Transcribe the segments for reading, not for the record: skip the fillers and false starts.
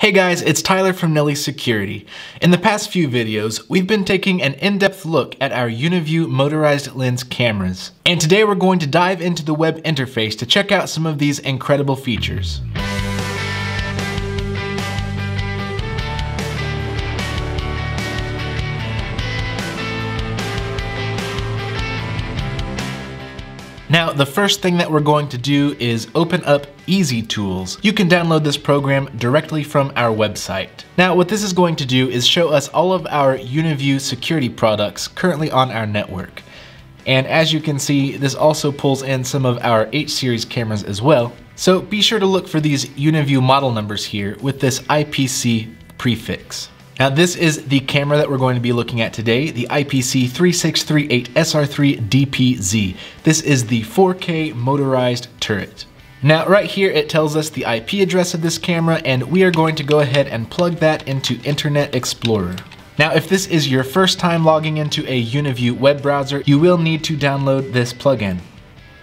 Hey guys, it's Tyler from Nelly Security. In the past few videos, we've been taking an in-depth look at our Uniview motorized lens cameras. And today we're going to dive into the web interface to check out some of these incredible features. Now, the first thing that we're going to do is open up Easy Tools. You can download this program directly from our website. Now, what this is going to do is show us all of our Uniview security products currently on our network. And as you can see, this also pulls in some of our H-series cameras as well. So be sure to look for these Uniview model numbers here with this IPC prefix. Now, this is the camera that we're going to be looking at today, the IPC3638SR3DPZ. This is the 4K motorized turret. Now, right here, it tells us the IP address of this camera, and we are going to go ahead and plug that into Internet Explorer. Now, if this is your first time logging into a Uniview web browser, you will need to download this plugin.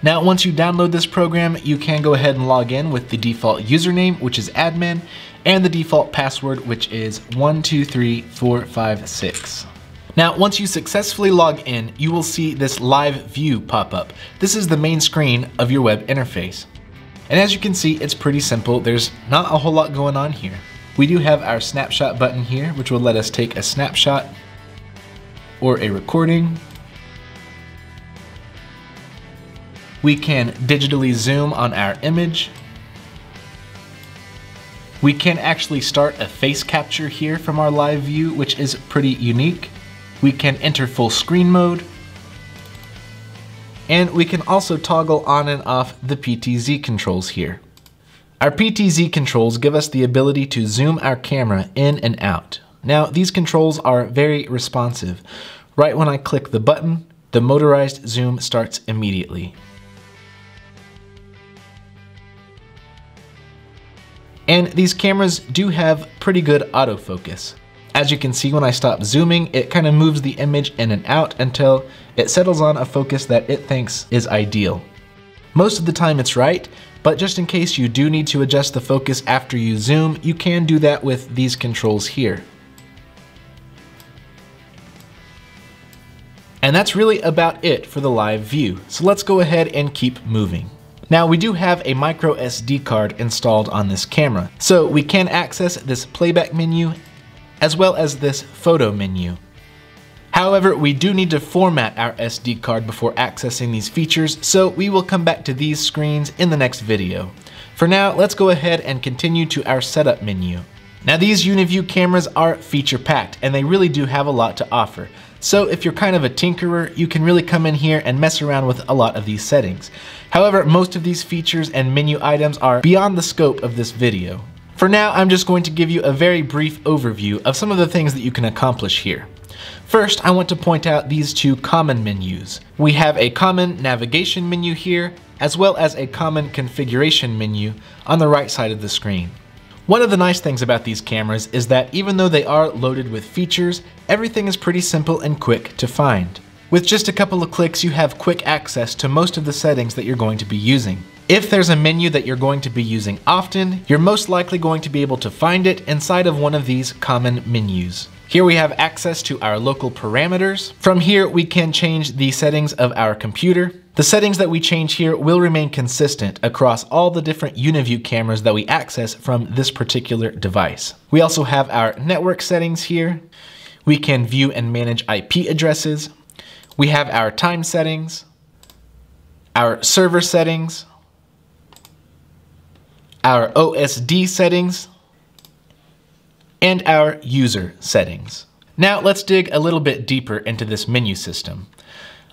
Now, once you download this program, you can go ahead and log in with the default username, which is admin, and the default password, which is 123456. Now, once you successfully log in, you will see this live view pop up. This is the main screen of your web interface. And as you can see, it's pretty simple. There's not a whole lot going on here. We do have our snapshot button here, which will let us take a snapshot or a recording. We can digitally zoom on our image. We can actually start a face capture here from our live view, which is pretty unique. We can enter full screen mode. And we can also toggle on and off the PTZ controls here. Our PTZ controls give us the ability to zoom our camera in and out. Now, these controls are very responsive. Right when I click the button, the motorized zoom starts immediately. And these cameras do have pretty good autofocus. As you can see, when I stop zooming, it kind of moves the image in and out until it settles on a focus that it thinks is ideal. Most of the time it's right, but just in case you do need to adjust the focus after you zoom, you can do that with these controls here. And that's really about it for the live view. So let's go ahead and keep moving. Now, we do have a micro SD card installed on this camera, so we can access this playback menu as well as this photo menu. However, we do need to format our SD card before accessing these features, so we will come back to these screens in the next video. For now, let's go ahead and continue to our setup menu. Now, these Uniview cameras are feature-packed, and they really do have a lot to offer. So if you're kind of a tinkerer, you can really come in here and mess around with a lot of these settings. However, most of these features and menu items are beyond the scope of this video. For now, I'm just going to give you a very brief overview of some of the things that you can accomplish here. First, I want to point out these two common menus. We have a common navigation menu here, as well as a common configuration menu on the right side of the screen. One of the nice things about these cameras is that even though they are loaded with features, everything is pretty simple and quick to find. With just a couple of clicks, you have quick access to most of the settings that you're going to be using. If there's a menu that you're going to be using often, you're most likely going to be able to find it inside of one of these common menus. Here we have access to our local parameters. From here, we can change the settings of our computer. The settings that we change here will remain consistent across all the different Uniview cameras that we access from this particular device. We also have our network settings here. We can view and manage IP addresses. We have our time settings, our server settings, our OSD settings, and our user settings. Now let's dig a little bit deeper into this menu system.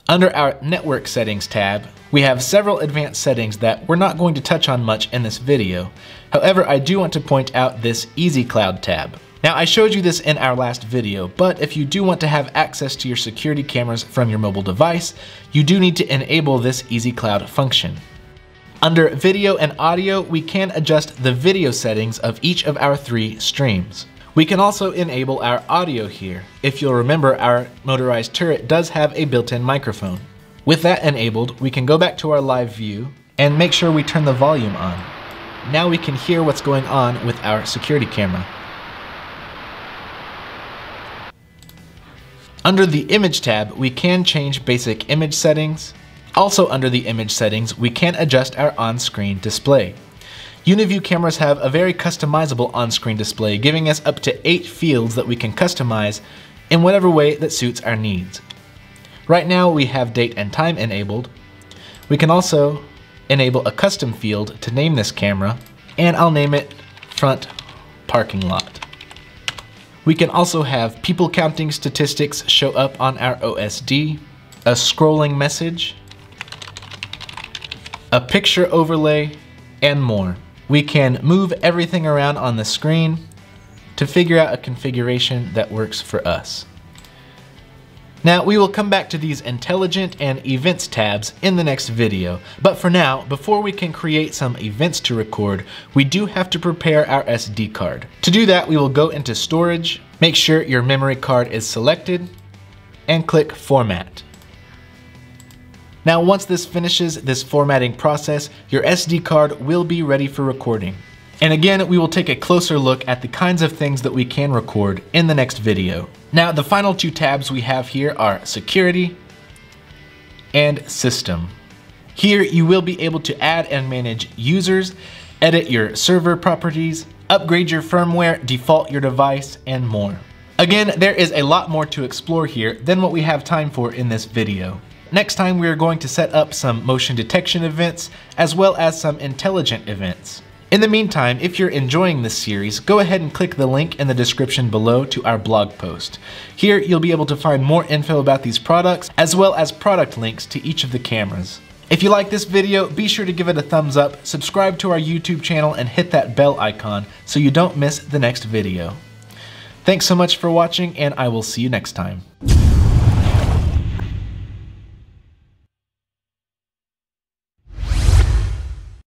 Under our network settings tab, we have several advanced settings that we're not going to touch on much in this video. However, I do want to point out this EasyCloud tab. Now, I showed you this in our last video, but if you do want to have access to your security cameras from your mobile device, you do need to enable this EasyCloud function. Under video and audio, we can adjust the video settings of each of our three streams. We can also enable our audio here. If you'll remember, our motorized turret does have a built-in microphone. With that enabled, we can go back to our live view and make sure we turn the volume on. Now we can hear what's going on with our security camera. Under the Image tab, we can change basic image settings. Also under the image settings, we can adjust our on-screen display. Uniview cameras have a very customizable on-screen display, giving us up to 8 fields that we can customize in whatever way that suits our needs. Right now we have date and time enabled. We can also enable a custom field to name this camera, and I'll name it Front Parking Lot. We can also have people counting statistics show up on our OSD, a scrolling message, a picture overlay, and more. We can move everything around on the screen to figure out a configuration that works for us. Now, we will come back to these Intelligent and Events tabs in the next video, but for now, before we can create some events to record, we do have to prepare our SD card. To do that, we will go into Storage, make sure your memory card is selected, and click Format. Now, once this finishes this formatting process, your SD card will be ready for recording. And again, we will take a closer look at the kinds of things that we can record in the next video. Now, the final two tabs we have here are Security and System. Here, you will be able to add and manage users, edit your server properties, upgrade your firmware, default your device, and more. Again, there is a lot more to explore here than what we have time for in this video. Next time, we are going to set up some motion detection events, as well as some intelligent events. In the meantime, if you're enjoying this series, go ahead and click the link in the description below to our blog post. Here, you'll be able to find more info about these products, as well as product links to each of the cameras. If you like this video, be sure to give it a thumbs up, subscribe to our YouTube channel, and hit that bell icon so you don't miss the next video. Thanks so much for watching, and I will see you next time.